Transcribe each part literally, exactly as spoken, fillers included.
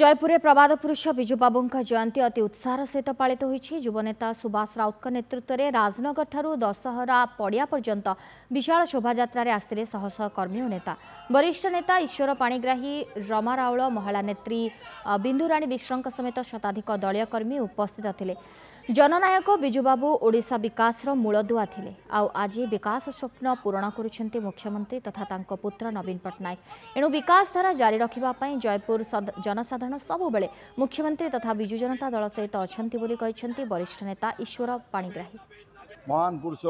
जयपुर प्रबाद पुरुष बिजु बाबू जयंती अति उत्साह सहित पालित होईछि। युवनेता सुभाष राउत नेतृत्व में राजनगर ठारू दशहरा पड़िया पर्यंत विशाल शोभा यात्रा रे आस्थिले सहस्र कर्मी और नेता वरिष्ठ नेता ईश्वर पाणिग्रही रमा राउल महिला नेत्री विंदुराणी मिश्र समेत शताधिक दलीय कर्मी उपस्थित थिले। जननायक बिजु बाबू ओडिशा विकास मूलदुआ थिले। आज विकास स्वप्न पूरण करुछन्ते मुख्यमंत्री तथा तांको पुत्र नवीन पटनायक। एणु विकास धारा जारी रखिबा पई जयपुर जनसाधारण सबुबेले मुख्यमंत्री तथा बिजू जनता दल सहित अछंती बोली कहिसंती वरिष्ठ नेता ईश्वर पाणिग्रही। महान पुरुष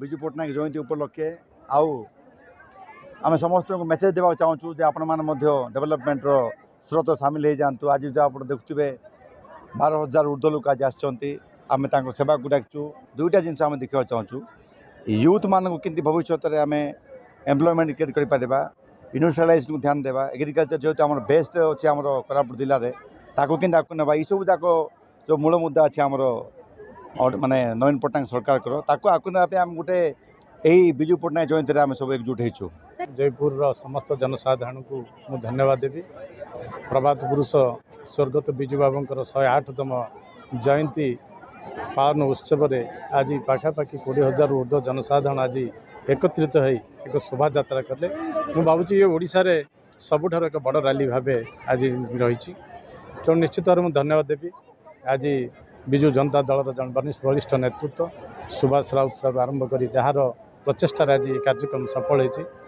बिजू पटनायक जयंती उपलक्षे आउ आम समस्त को मेसेज देवा चाहूँ जे आपण मान मध्य डेवलपमेंट रो स्रोत शामिल हो जातु। आज जो आप देखुवे बारह हजार ऊर्ध लोक आज आसछंती आम तांको सेवा को डाकचु। दुईटा जिनस आम देखा चाहूँ यूथ मानक किंती भविष्य में आम एम्प्लॉयमेंट क्रिएट करपरिबा, इंडस्ट्रियलाइज को ध्यान देवा, एग्रीकल्चर जो आम बेस्ट अच्छे आम कोरापूट जिले में ताकू कि ना यूबू जाक जो मूल मुद्दा अच्छे आमर मानने नवीन पटनायक सरकार को ताकू आगू नापी आम गोटे यही बिजू पटनायक जयंती आम सब एकजुट हो। जयपुर समस्त जनसाधारण को मुझे धन्यवाद देवी। प्रभात पुरुष स्वर्गत बिजू बाबूंर शहे आठतम जयंती पावन उत्सव में आज पाखापाखि कोड़े हजार ऊर्ध जनसाधारण आज एकत्रित हो एक शोभा यात्रा कले। मुझे भावुँ ये ओडिशा रे सबुठार एक बड़ रैली भाव आज रही तेणु निश्चित भाव में धन्यवाद देवी। आज बिजू जनता दल जन वरिष्ठ नेतृत्व सुभाष राउत आरंभ कर प्रचेषार आज कार्यक्रम सफल होती।